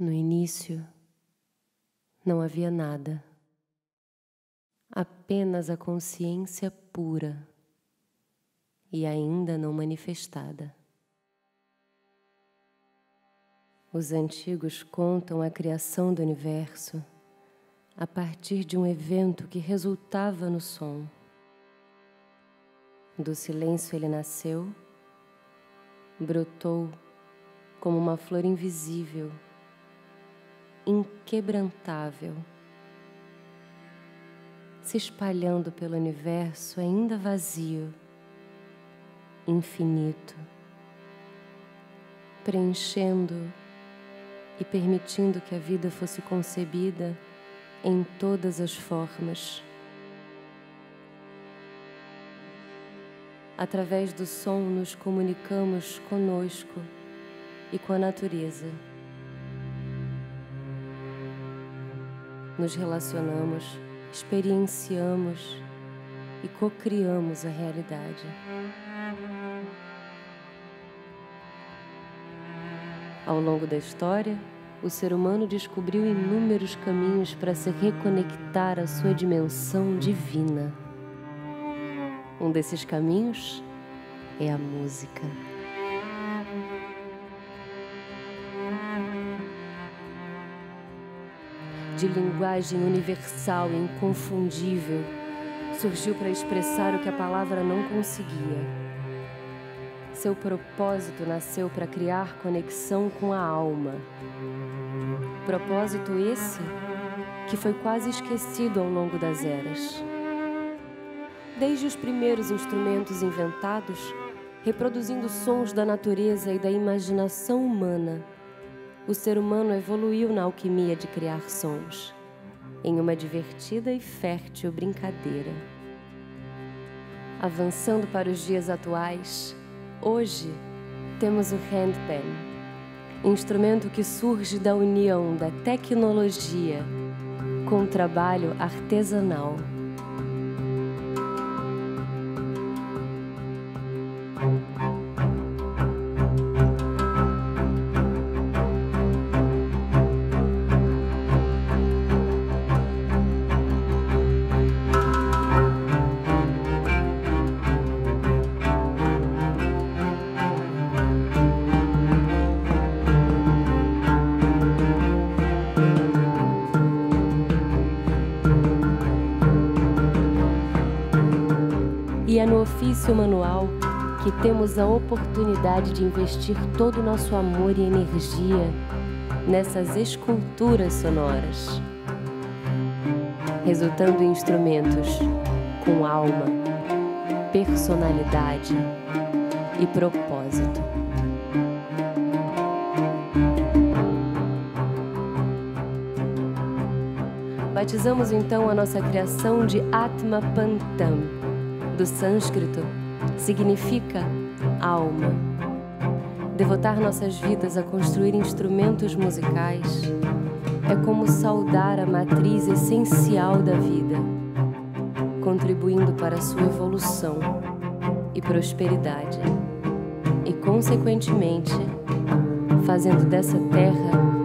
No início, não havia nada, apenas a consciência pura e ainda não manifestada. Os antigos contam a criação do universo a partir de um evento que resultava no som. Do silêncio ele nasceu, brotou como uma flor invisível, inquebrantável, se espalhando pelo universo ainda vazio, infinito, preenchendo e permitindo que a vida fosse concebida em todas as formas. Através do som nos comunicamos conosco e com a natureza. Nos relacionamos, experienciamos e cocriamos a realidade. Ao longo da história, o ser humano descobriu inúmeros caminhos para se reconectar à sua dimensão divina. Um desses caminhos é a música. De linguagem universal e inconfundível, surgiu para expressar o que a palavra não conseguia. Seu propósito nasceu para criar conexão com a alma. Propósito esse que foi quase esquecido ao longo das eras. Desde os primeiros instrumentos inventados, reproduzindo sons da natureza e da imaginação humana, o ser humano evoluiu na alquimia de criar sons, em uma divertida e fértil brincadeira. Avançando para os dias atuais, hoje temos o handpan, instrumento que surge da união da tecnologia com o trabalho artesanal. E é no ofício manual que temos a oportunidade de investir todo o nosso amor e energia nessas esculturas sonoras, resultando em instrumentos com alma, personalidade e propósito. Batizamos então a nossa criação de Atma Pantam. Do sânscrito, significa alma. Devotar nossas vidas a construir instrumentos musicais é como saudar a matriz essencial da vida, contribuindo para a sua evolução e prosperidade, e, consequentemente, fazendo dessa terra